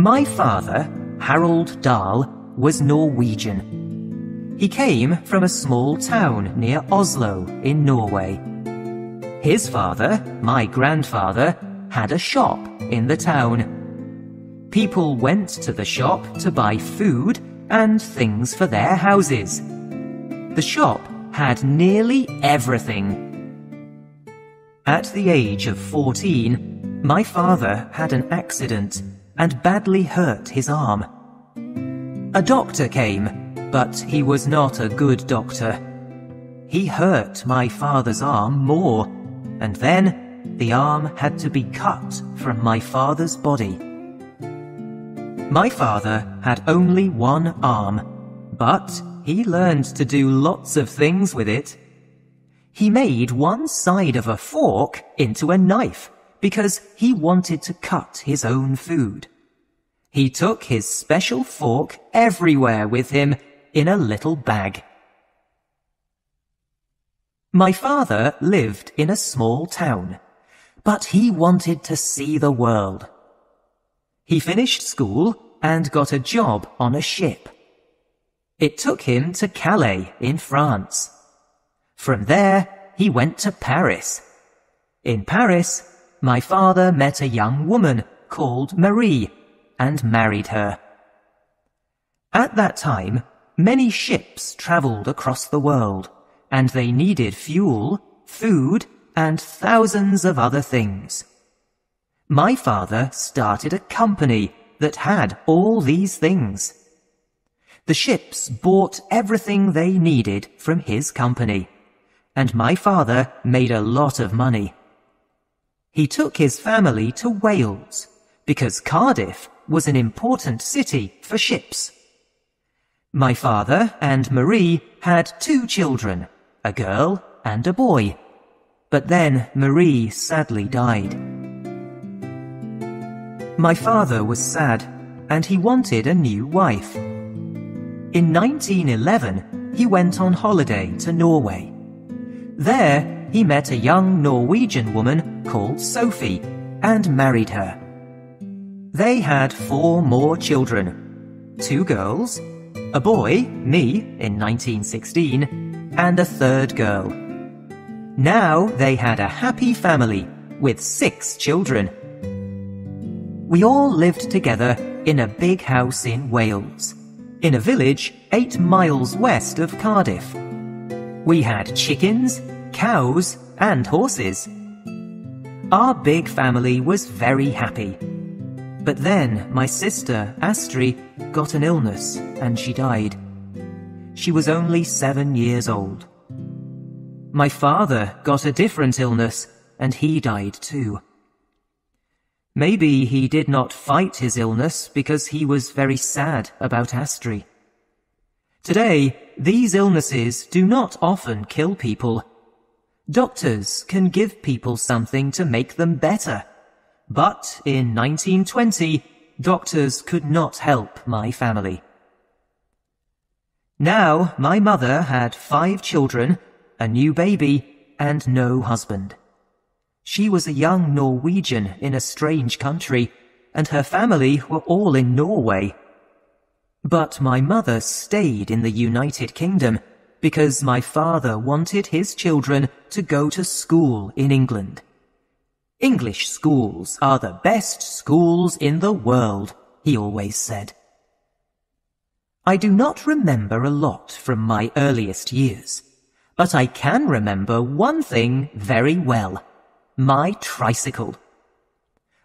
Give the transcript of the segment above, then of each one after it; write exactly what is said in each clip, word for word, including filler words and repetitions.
My father, Harold Dahl, was Norwegian. He came from a small town near Oslo in Norway. His father, my grandfather, had a shop in the town. People went to the shop to buy food and things for their houses. The shop had nearly everything. At the age of fourteen, my father had an accident and badly hurt his arm. A doctor came, but he was not a good doctor. He hurt my father's arm more, and then the arm had to be cut from my father's body. My father had only one arm, but he learned to do lots of things with it. He made one side of a fork into a knife because he wanted to cut his own food. He took his special fork everywhere with him in a little bag. My father lived in a small town, but he wanted to see the world. He finished school and got a job on a ship. It took him to Calais in France. From there, he went to Paris. In Paris, my father met a young woman called Marie and married her. At that time, many ships travelled across the world, and they needed fuel, food, and thousands of other things. My father started a company that had all these things. The ships bought everything they needed from his company, and my father made a lot of money. He took his family to Wales, because Cardiff was an important city for ships. My father and Marie had two children, a girl and a boy, but then Marie sadly died. My father was sad, and he wanted a new wife. In nineteen eleven, he went on holiday to Norway. There, he met a young Norwegian woman called Sophie and married her. They had four more children, two girls, a boy, me, in nineteen sixteen, and a third girl. Now they had a happy family with six children. We all lived together in a big house in Wales, in a village eight miles west of Cardiff. We had chickens, cows, and horses. Our big family was very happy. But then my sister, Astri, got an illness and she died. She was only seven years old. My father got a different illness and he died too. Maybe he did not fight his illness because he was very sad about Astri. Today, these illnesses do not often kill people. Doctors can give people something to make them better. But in nineteen twenty, doctors could not help my family. Now my mother had five children, a new baby, and no husband. She was a young Norwegian in a strange country, and her family were all in Norway. But my mother stayed in the United Kingdom because my father wanted his children to go to school in England. English schools are the best schools in the world, he always said. I do not remember a lot from my earliest years, but I can remember one thing very well: my tricycle.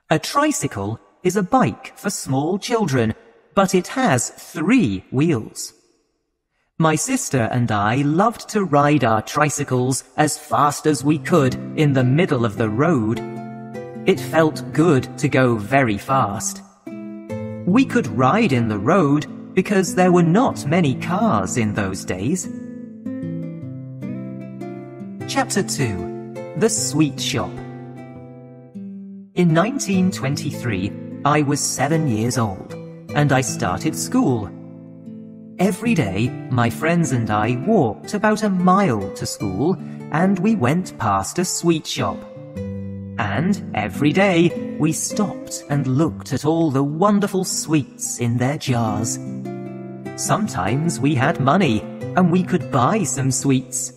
A tricycle is a bike for small children, but it has three wheels. My sister and I loved to ride our tricycles as fast as we could in the middle of the road. It felt good to go very fast. We could ride in the road because there were not many cars in those days. Chapter two. The Sweet Shop. In nineteen twenty-three, I was seven years old, and I started school. Every day, my friends and I walked about a mile to school, and we went past a sweet shop. And every day, We stopped and looked at all the wonderful sweets in their jars. Sometimes we had money and we could buy some sweets.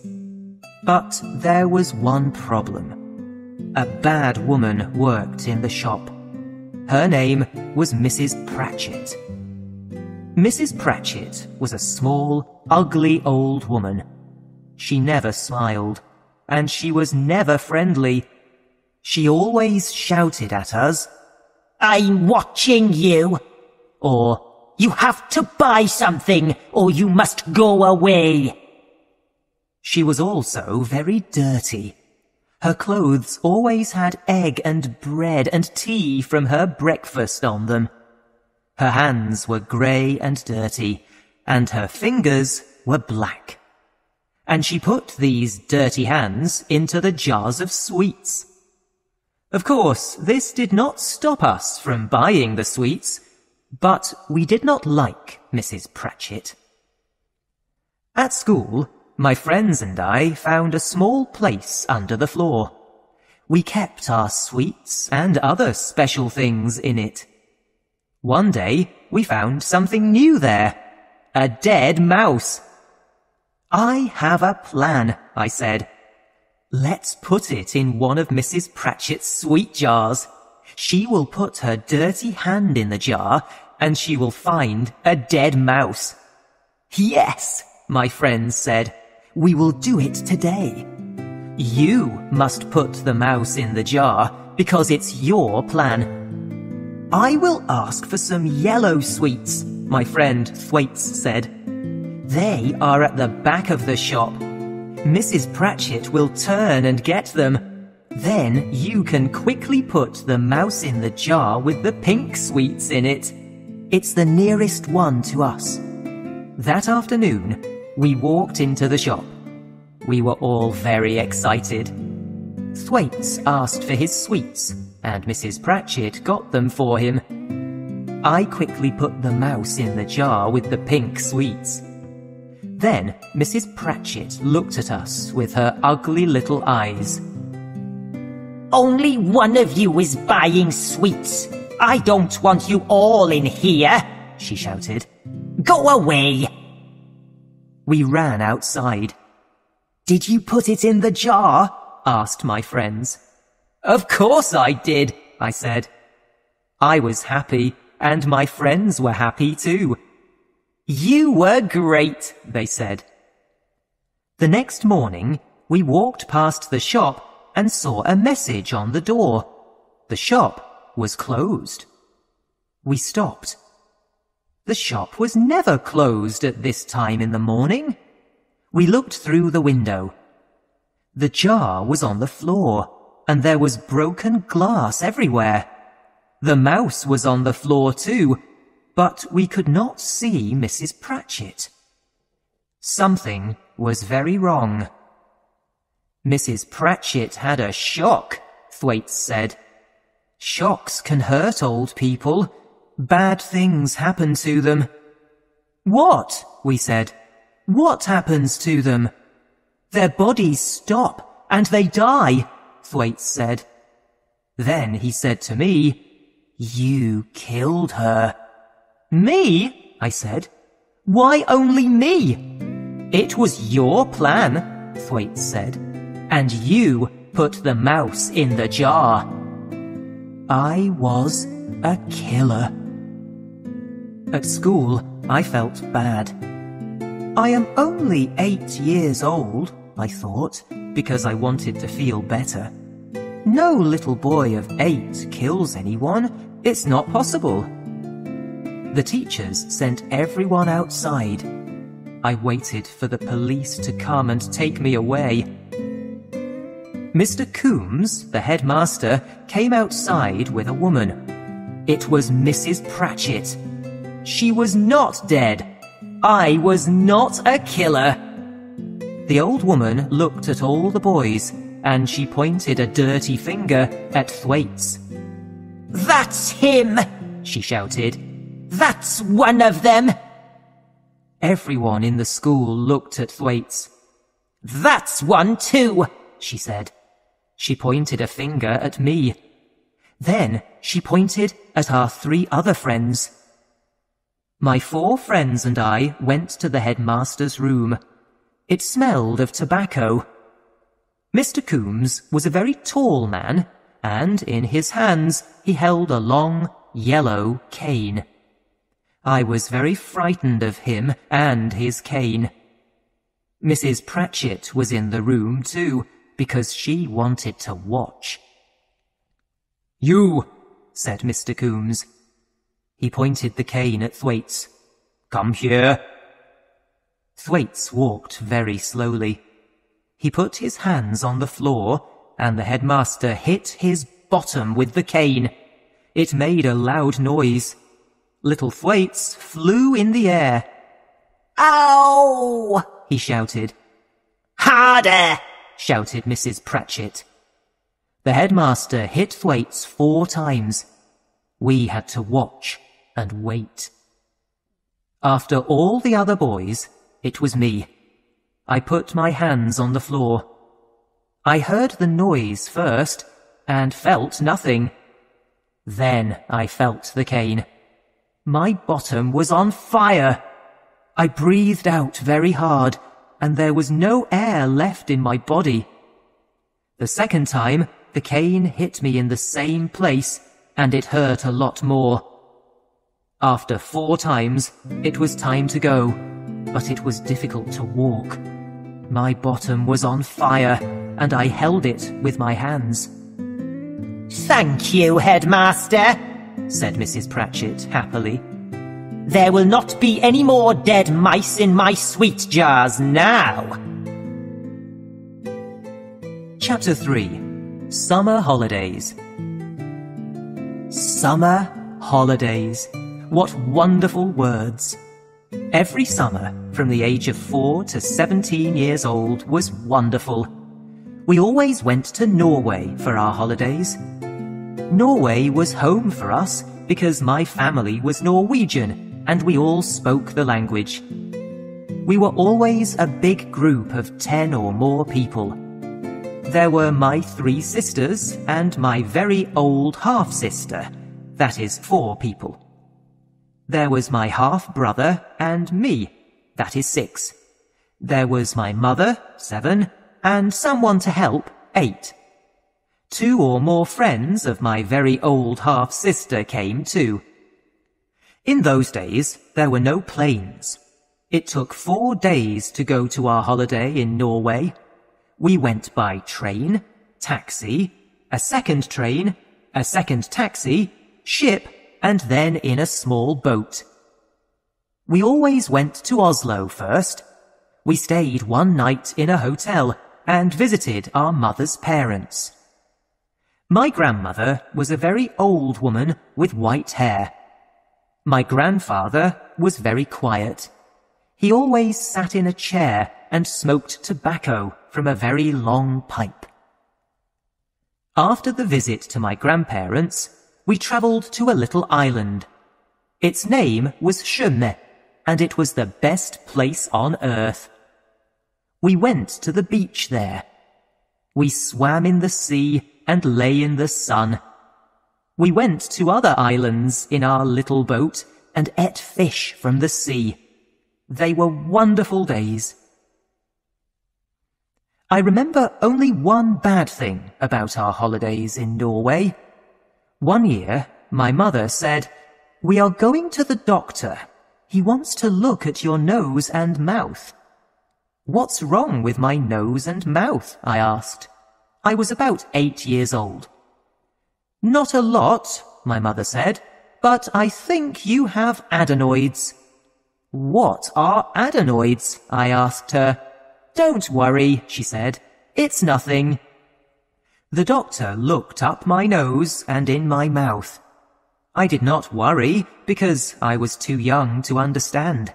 But there was one problem. A bad woman worked in the shop. Her name was Missus Pratchett. Missus Pratchett was a small, ugly old woman. She never smiled, and she was never friendly. She always shouted at us, "I'm watching you," or "You have to buy something, or you must go away." She was also very dirty. Her clothes always had egg and bread and tea from her breakfast on them. Her hands were grey and dirty, and her fingers were black. And she put these dirty hands into the jars of sweets. Of course, this did not stop us from buying the sweets, but we did not like Missus Pratchett. At school, my friends and I found a small place under the floor. We kept our sweets and other special things in it. One day, we found something new there, a dead mouse. "I have a plan," I said. "Let's put it in one of Missus Pratchett's sweet jars. She will put her dirty hand in the jar, and she will find a dead mouse." "Yes," my friends said, "we will do it today. You must put the mouse in the jar, because it's your plan." "I will ask for some yellow sweets," my friend Thwaites said. "They are at the back of the shop. Missus Pratchett will turn and get them. Then you can quickly put the mouse in the jar with the pink sweets in it. It's the nearest one to us." That afternoon, we walked into the shop. We were all very excited. Thwaites asked for his sweets, and Missus Pratchett got them for him. I quickly put the mouse in the jar with the pink sweets. Then Missus Pratchett looked at us with her ugly little eyes. "Only one of you is buying sweets. I don't want you all in here," she shouted. "Go away." We ran outside. "Did you put it in the jar?" asked my friends. "Of course I did," I said. I was happy, and my friends were happy too. "You were great," they said. The next morning, we walked past the shop and saw a message on the door. The shop was closed. We stopped. The shop was never closed at this time in the morning. We looked through the window. The jar was on the floor, and there was broken glass everywhere. The mouse was on the floor too, but we could not see Missus Pratchett. Something was very wrong. "Missus Pratchett had a shock," Thwaites said. "Shocks can hurt old people. Bad things happen to them." "What?" we said. "What happens to them?" "Their bodies stop and they die," Thwaites said. Then he said to me, "You killed her." "Me?" I said. "Why only me?" "It was your plan," Thwaites said, "and you put the mouse in the jar." I was a killer. At school, I felt bad. "I am only eight years old," I thought, because I wanted to feel better. "No little boy of eight kills anyone. It's not possible." The teachers sent everyone outside. I waited for the police to come and take me away. Mister Coombs, the headmaster, came outside with a woman. It was Missus Pratchett. She was not dead. I was not a killer. The old woman looked at all the boys, and she pointed a dirty finger at Thwaites. "That's him!" she shouted. "That's one of them!" Everyone in the school looked at Thwaites. "That's one too," she said. She pointed a finger at me. Then she pointed at our three other friends. My four friends and I went to the headmaster's room. It smelled of tobacco. Mister Coombs was a very tall man, and in his hands he held a long, yellow cane. I was very frightened of him and his cane. Missus Pratchett was in the room, too, because she wanted to watch. "You," said Mister Coombs. He pointed the cane at Thwaites. "Come here." Thwaites walked very slowly. He put his hands on the floor, and the headmaster hit his bottom with the cane. It made a loud noise. Little Thwaites flew in the air. "Ow!" he shouted. "Harder!" shouted Missus Pratchett. The headmaster hit Thwaites four times. We had to watch and wait. After all the other boys, it was me. I put my hands on the floor. I heard the noise first and felt nothing. Then I felt the cane. My bottom was on fire. I breathed out very hard, and there was no air left in my body. The second time, the cane hit me in the same place, and it hurt a lot more. After four times, it was time to go, but it was difficult to walk. My bottom was on fire, and I held it with my hands. "Thank you, headmaster," said Missus Pratchett happily. "There will not be any more dead mice in my sweet jars now." Chapter three. Summer Holidays. Summer holidays. What wonderful words! Every summer, from the age of four to seventeen years old, was wonderful. We always went to Norway for our holidays. Norway was home for us because my family was Norwegian and we all spoke the language. We were always a big group of ten or more people. There were my three sisters and my very old half-sister, that is four people. There was my half-brother and me, that is six. There was my mother, seven, and someone to help, eight. Two or more friends of my very old half-sister came too. In those days, there were no planes. It took four days to go to our holiday in Norway. We went by train, taxi, a second train, a second taxi, ship, and then in a small boat. We always went to Oslo first. We stayed one night in a hotel and visited our mother's parents. My grandmother was a very old woman with white hair. My grandfather was very quiet. He always sat in a chair and smoked tobacco from a very long pipe. After the visit to my grandparents, we travelled to a little island. Its name was Shumet, and it was the best place on earth. We went to the beach there. We swam in the sea and lay in the sun. We went to other islands in our little boat and ate fish from the sea. They were wonderful days. I remember only one bad thing about our holidays in Norway. One year, my mother said, "We are going to the doctor. He wants to look at your nose and mouth." "What's wrong with my nose and mouth?" I asked. I was about eight years old. "Not a lot," my mother said, "but I think you have adenoids." "What are adenoids?" I asked her. "Don't worry," she said, "it's nothing." The doctor looked up my nose and in my mouth. I did not worry because I was too young to understand.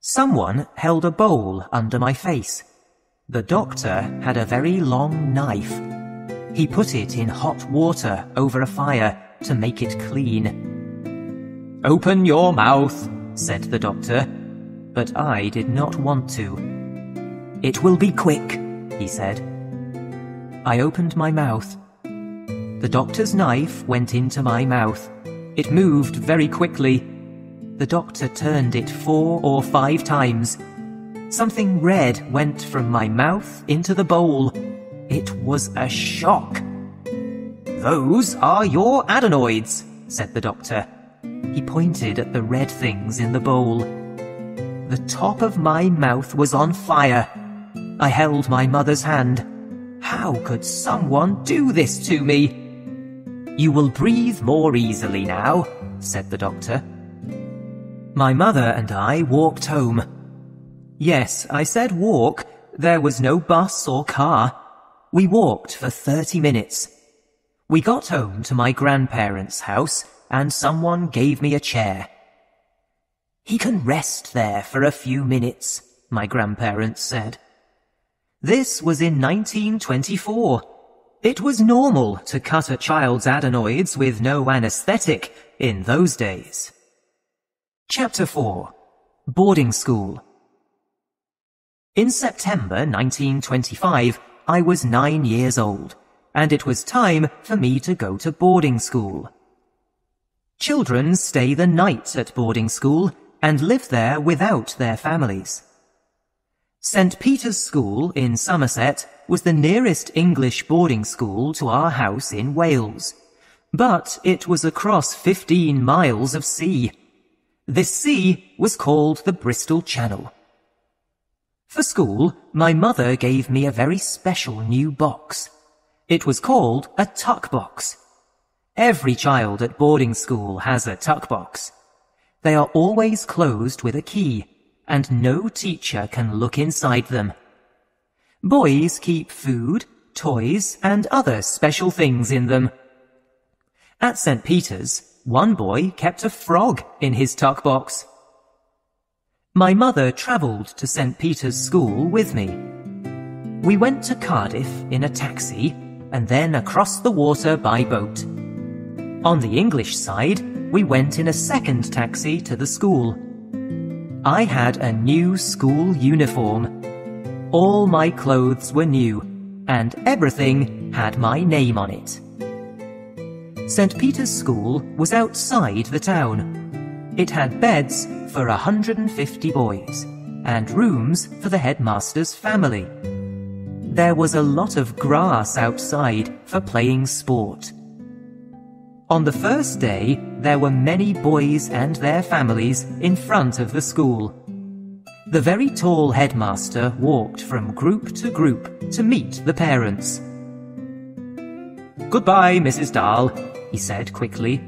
Someone held a bowl under my face. The doctor had a very long knife. He put it in hot water over a fire to make it clean. "Open your mouth," said the doctor, but I did not want to. "It will be quick," he said. I opened my mouth. The doctor's knife went into my mouth. It moved very quickly. The doctor turned it four or five times. Something red went from my mouth into the bowl. It was a shock. "Those are your adenoids," said the doctor. He pointed at the red things in the bowl. The top of my mouth was on fire. I held my mother's hand. How could someone do this to me? "You will breathe more easily now," said the doctor. My mother and I walked home. Yes, I said walk. There was no bus or car. We walked for thirty minutes. We got home to my grandparents' house, and someone gave me a chair. "He can rest there for a few minutes," my grandparents said. This was in nineteen twenty-four. It was normal to cut a child's adenoids with no anesthetic in those days. Chapter four. Boarding School. In September nineteen twenty-five, I was nine years old, and it was time for me to go to boarding school. Children stay the night at boarding school and live there without their families. Saint Peter's School in Somerset was the nearest English boarding school to our house in Wales, but it was across fifteen miles of sea. This sea was called the Bristol Channel. For school, my mother gave me a very special new box. It was called a tuck box. Every child at boarding school has a tuck box. They are always closed with a key, and no teacher can look inside them. Boys keep food, toys, and other special things in them. At Saint Peter's, one boy kept a frog in his tuck box. My mother travelled to Saint Peter's School with me. We went to Cardiff in a taxi, and then across the water by boat. On the English side, we went in a second taxi to the school. I had a new school uniform. All my clothes were new, and everything had my name on it. Saint Peter's School was outside the town. It had beds for one hundred fifty boys, and rooms for the headmaster's family. There was a lot of grass outside for playing sport. On the first day, there were many boys and their families in front of the school. The very tall headmaster walked from group to group to meet the parents. "Goodbye, Missus Dahl," he said quickly.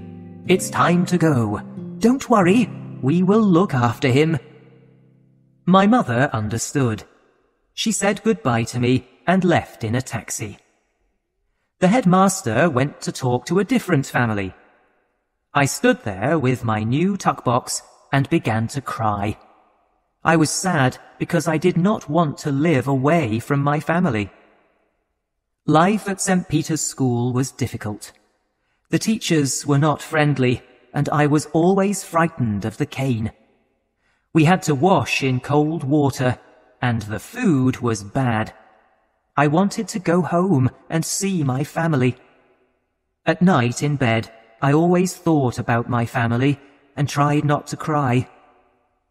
"It's time to go. Don't worry, we will look after him." My mother understood. She said goodbye to me and left in a taxi. The headmaster went to talk to a different family. I stood there with my new tuck box and began to cry. I was sad because I did not want to live away from my family. Life at Saint Peter's School was difficult. The teachers were not friendly, and I was always frightened of the cane. We had to wash in cold water, and the food was bad. I wanted to go home and see my family. At night in bed, I always thought about my family and tried not to cry.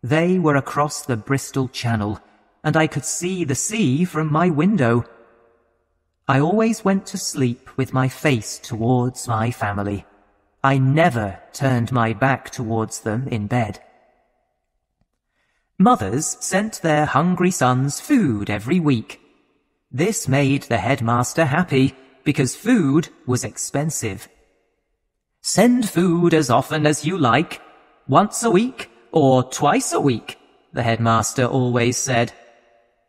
They were across the Bristol Channel, and I could see the sea from my window. I always went to sleep with my face towards my family. I never turned my back towards them in bed. Mothers sent their hungry sons food every week. This made the headmaster happy, because food was expensive. "Send food as often as you like, once a week or twice a week," the headmaster always said.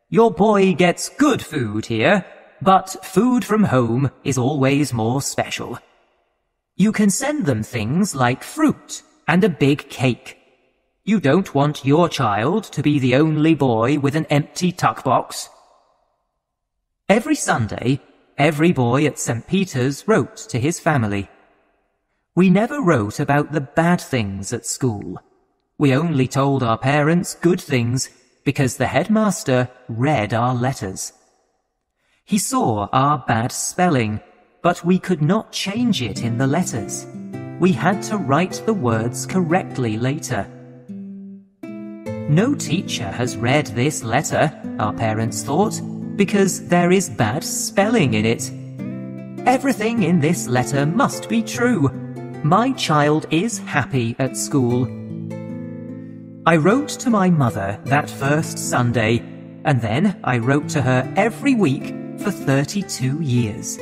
"Your boy gets good food here, but food from home is always more special. You can send them things like fruit and a big cake. You don't want your child to be the only boy with an empty tuck box." Every Sunday, every boy at Saint Peter's wrote to his family. We never wrote about the bad things at school. We only told our parents good things because the headmaster read our letters. He saw our bad spelling, but we could not change it in the letters. We had to write the words correctly later. No teacher has read this letter, our parents thought, because there is bad spelling in it. Everything in this letter must be true. My child is happy at school. I wrote to my mother that first Sunday, and then I wrote to her every week for thirty-two years.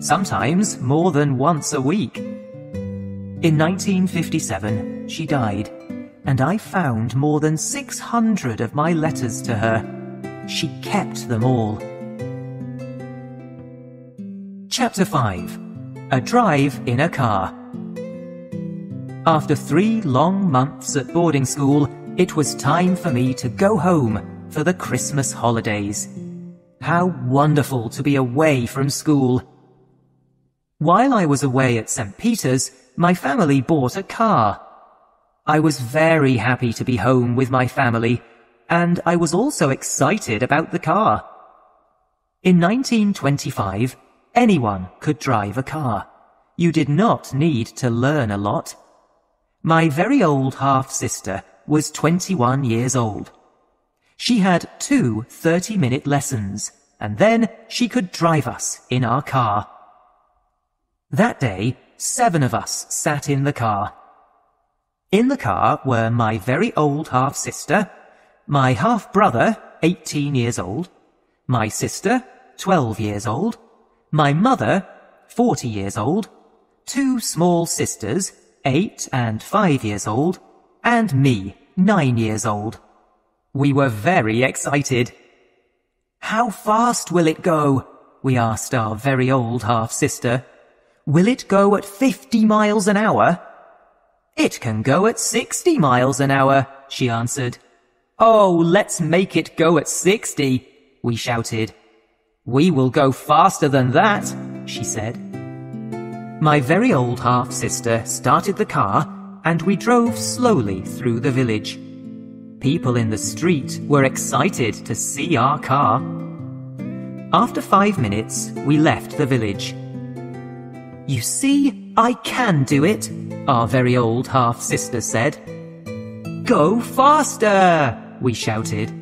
Sometimes more than once a week. In nineteen fifty-seven, she died, and I found more than six hundred of my letters to her. She kept them all. Chapter five. A drive in a car. After three long months at boarding school, it was time for me to go home for the Christmas holidays. How wonderful to be away from school! While I was away at Saint Peter's, my family bought a car. I was very happy to be home with my family, and I was also excited about the car. In nineteen twenty-five, anyone could drive a car. You did not need to learn a lot. My very old half-sister was twenty-one years old. She had two thirty-minute lessons, and then she could drive us in our car. That day, seven of us sat in the car. In the car were my very old half-sister, my half-brother, eighteen years old, my sister, twelve years old, my mother, forty years old, two small sisters, eight and five years old, and me, nine years old. We were very excited. "How fast will it go?" we asked our very old half-sister. "Will it go at fifty miles an hour? "It can go at sixty miles an hour, she answered. "Oh, let's make it go at sixty, we shouted. "We will go faster than that," she said. My very old half-sister started the car, and we drove slowly through the village. People in the street were excited to see our car. After five minutes, we left the village. "You see, I can do it," our very old half-sister said. "Go faster," we shouted.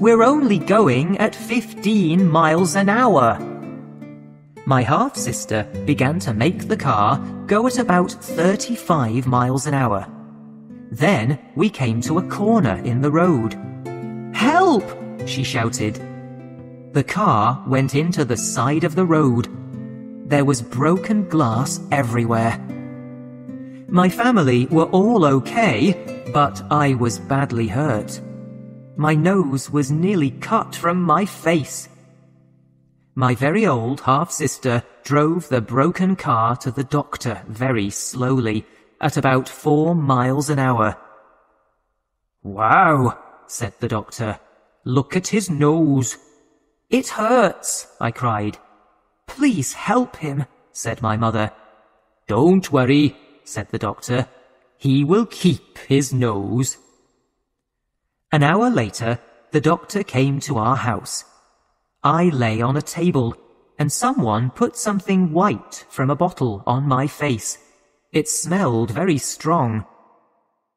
"We're only going at fifteen miles an hour. My half-sister began to make the car go at about thirty-five miles an hour. Then we came to a corner in the road. "Help!" she shouted. The car went into the side of the road. There was broken glass everywhere. My family were all okay, but I was badly hurt. My nose was nearly cut from my face. My very old half-sister drove the broken car to the doctor very slowly, at about four miles an hour. "Wow," said the doctor. "Look at his nose." "It hurts," I cried. "Please help him," said my mother. "Don't worry," said the doctor. "He will keep his nose." An hour later, the doctor came to our house. I lay on a table, and someone put something white from a bottle on my face. It smelled very strong.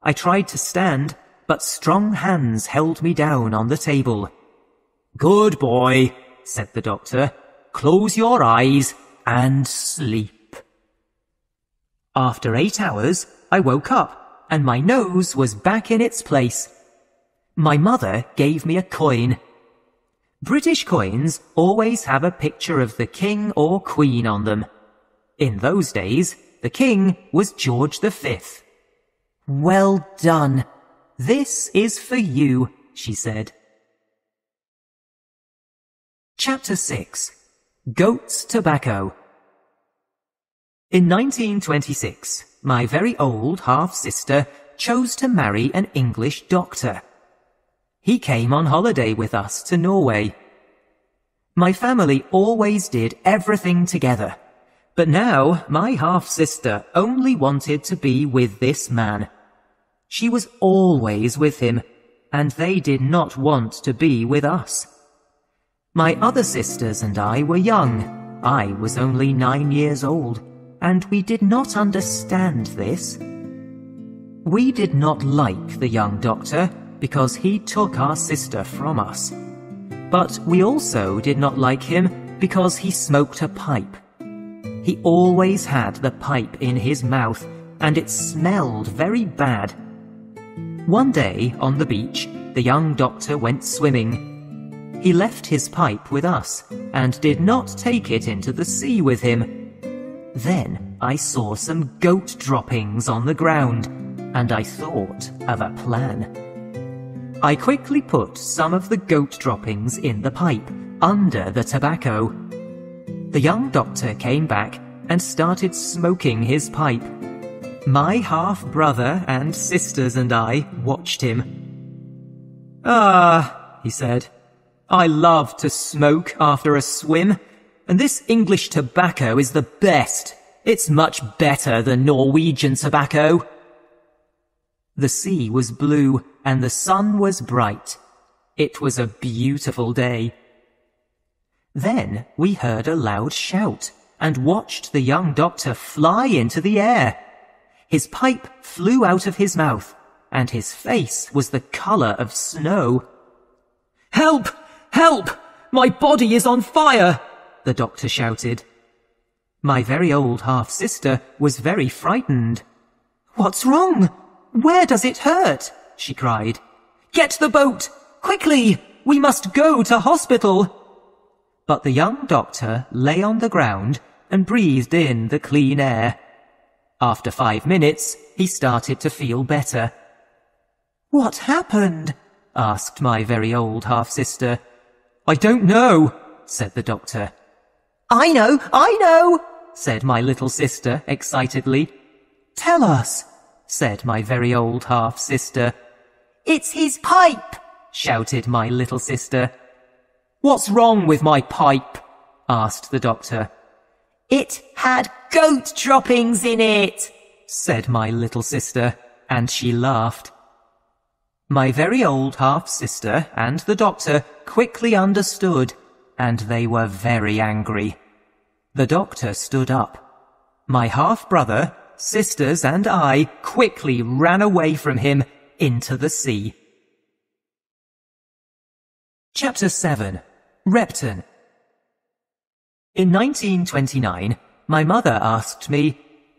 I tried to stand, but strong hands held me down on the table. "Good boy," said the doctor. "Close your eyes and sleep." After eight hours, I woke up, and my nose was back in its place. My mother gave me a coin. British coins always have a picture of the king or queen on them. In those days, the king was George the Fifth. "Well done. This is for you," she said. Chapter six. Goat's Tobacco. In nineteen twenty-six, my very old half-sister chose to marry an English doctor. He came on holiday with us to Norway. My family always did everything together. But now my half-sister only wanted to be with this man. She was always with him, and they did not want to be with us. My other sisters and I were young, I was only nine years old, and we did not understand this. We did not like the young doctor because he took our sister from us. But we also did not like him because he smoked a pipe. He always had the pipe in his mouth, and it smelled very bad. One day, on the beach, the young doctor went swimming. He left his pipe with us, and did not take it into the sea with him. Then I saw some goat droppings on the ground, and I thought of a plan. I quickly put some of the goat droppings in the pipe, under the tobacco. The young doctor came back and started smoking his pipe. My half-brother and sisters and I watched him. "Ah," he said, "I love to smoke after a swim, and this English tobacco is the best. It's much better than Norwegian tobacco." The sea was blue and the sun was bright. It was a beautiful day. Then we heard a loud shout and watched the young doctor fly into the air. His pipe flew out of his mouth, and his face was the colour of snow. "Help! Help! My body is on fire!" the doctor shouted. My very old half-sister was very frightened. "What's wrong? Where does it hurt?" she cried. "Get the boat! Quickly! We must go to hospital!" But the young doctor lay on the ground and breathed in the clean air. After five minutes, he started to feel better. "What happened?" asked my very old half-sister. "I don't know," said the doctor. "I know, I know," said my little sister excitedly. "Tell us," said my very old half-sister. "It's his pipe," shouted my little sister. "What's wrong with my pipe?" asked the doctor. "It had goat droppings in it," said my little sister, and she laughed. My very old half-sister and the doctor quickly understood, and they were very angry. The doctor stood up. My half-brother, sisters, and I quickly ran away from him into the sea. Chapter seven. Repton. In nineteen twenty-nine, my mother asked me,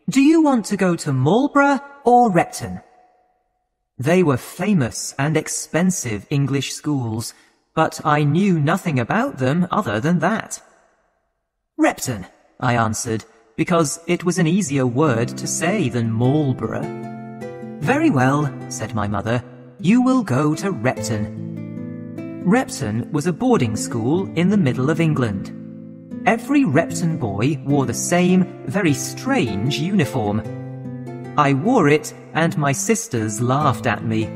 "Do you want to go to Marlborough or Repton?" They were famous and expensive English schools, but I knew nothing about them other than that. "Repton," I answered, because it was an easier word to say than Marlborough. "Very well," said my mother, "you will go to Repton." Repton was a boarding school in the middle of England. Every Repton boy wore the same, very strange uniform. I wore it, and my sisters laughed at me.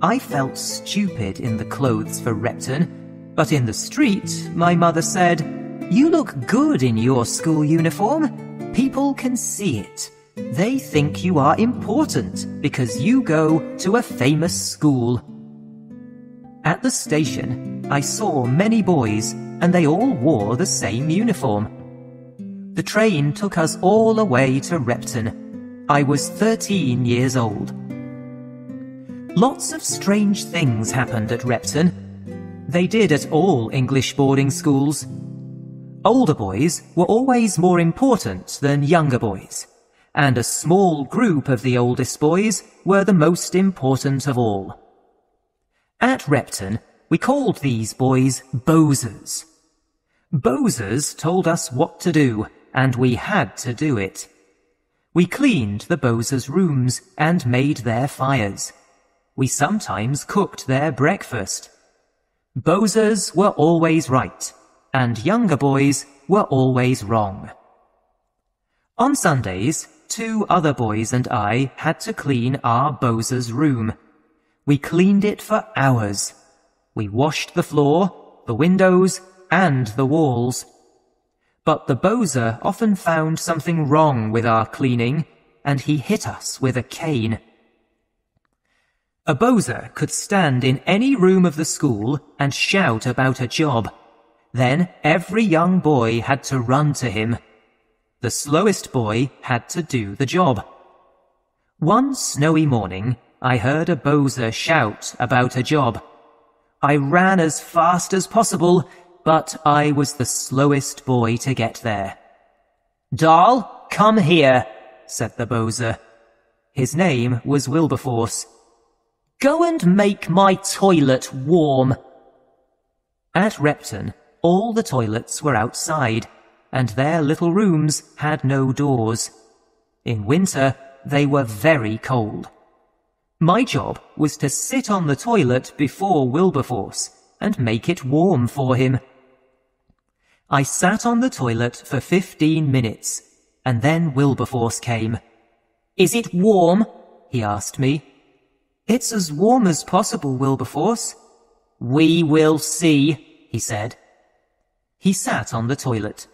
I felt stupid in the clothes for Repton, but in the street, my mother said, "You look good in your school uniform. People can see it. They think you are important because you go to a famous school." At the station, I saw many boys, and they all wore the same uniform. The train took us all away to Repton. I was thirteen years old. Lots of strange things happened at Repton. They did at all English boarding schools. Older boys were always more important than younger boys, and a small group of the oldest boys were the most important of all. At Repton, we called these boys bozers. Bozers told us what to do, and we had to do it. We cleaned the bozers' rooms and made their fires. We sometimes cooked their breakfast. Bozers were always right, and younger boys were always wrong. On Sundays, two other boys and I had to clean our bozers' room. We cleaned it for hours. We washed the floor, the windows, and the walls. But the bozer often found something wrong with our cleaning, and he hit us with a cane. A bozer could stand in any room of the school and shout about a job, Then every young boy had to run to him. The slowest boy had to do the job. One snowy morning, I heard a bowser shout about a job. I ran as fast as possible, but I was the slowest boy to get there. "Dahl, come here," said the bowser. His name was Wilberforce. "Go and make my toilet warm." At Repton, all the toilets were outside, and their little rooms had no doors. In winter, they were very cold. My job was to sit on the toilet before Wilberforce and make it warm for him. I sat on the toilet for fifteen minutes, and then Wilberforce came. "Is it warm?" he asked me. "It's as warm as possible, Wilberforce." "We will see," he said. He sat on the toilet.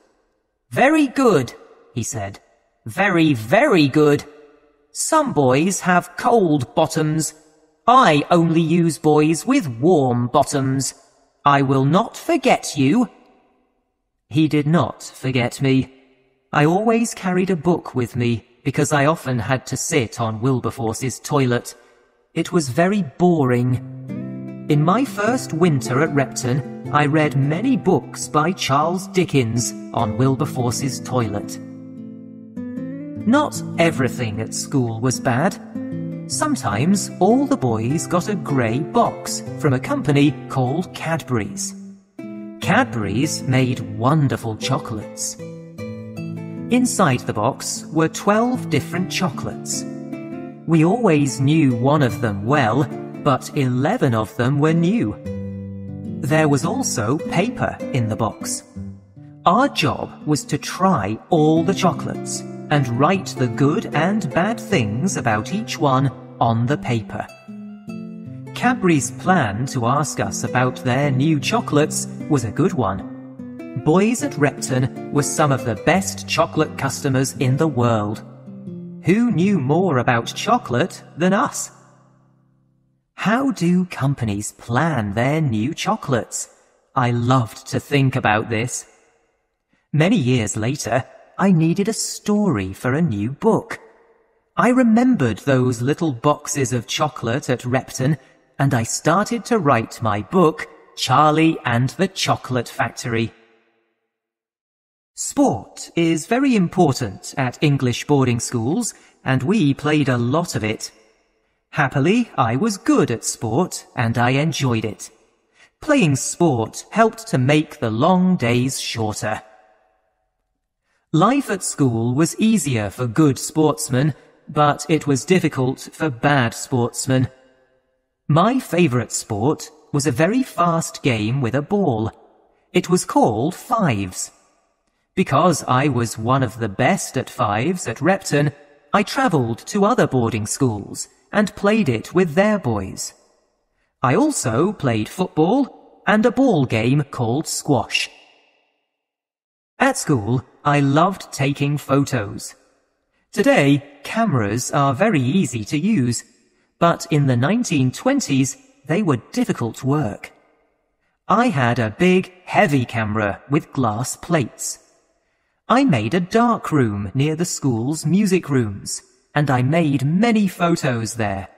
"Very good," he said. "Very, very good. Some boys have cold bottoms. I only use boys with warm bottoms. I will not forget you." He did not forget me. I always carried a book with me, because I often had to sit on Wilberforce's toilet. It was very boring. In my first winter at Repton, I read many books by Charles Dickens on Wilberforce's toilet. Not everything at school was bad. Sometimes all the boys got a grey box from a company called Cadbury's. Cadbury's made wonderful chocolates. Inside the box were twelve different chocolates. We always knew one of them well, but eleven of them were new. There was also paper in the box. Our job was to try all the chocolates and write the good and bad things about each one on the paper. Cadbury's plan to ask us about their new chocolates was a good one. Boys at Repton were some of the best chocolate customers in the world. Who knew more about chocolate than us? How do companies plan their new chocolates? I loved to think about this. Many years later, I needed a story for a new book. I remembered those little boxes of chocolate at Repton, and I started to write my book, Charlie and the Chocolate Factory. Sport is very important at English boarding schools, and we played a lot of it. Happily, I was good at sport, and I enjoyed it. Playing sport helped to make the long days shorter. Life at school was easier for good sportsmen, but it was difficult for bad sportsmen. My favourite sport was a very fast game with a ball. It was called fives. Because I was one of the best at fives at Repton, I travelled to other boarding schools and played it with their boys. I also played football and a ball game called squash. At school, I loved taking photos. Today, cameras are very easy to use, but in the nineteen twenties, they were difficult work. I had a big, heavy camera with glass plates. I made a dark room near the school's music rooms, and I made many photos there.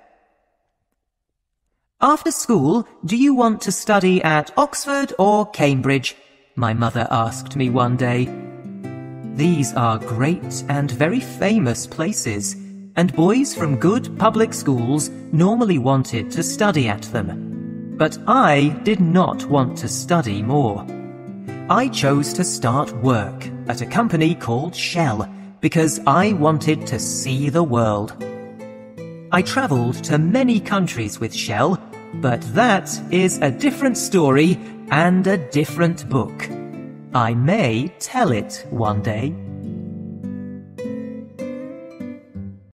"After school, do you want to study at Oxford or Cambridge?" my mother asked me one day. These are great and very famous places, and boys from good public schools normally wanted to study at them. But I did not want to study more. I chose to start work at a company called Shell because I wanted to see the world. I travelled to many countries with Shell, but that is a different story and a different book. I may tell it one day.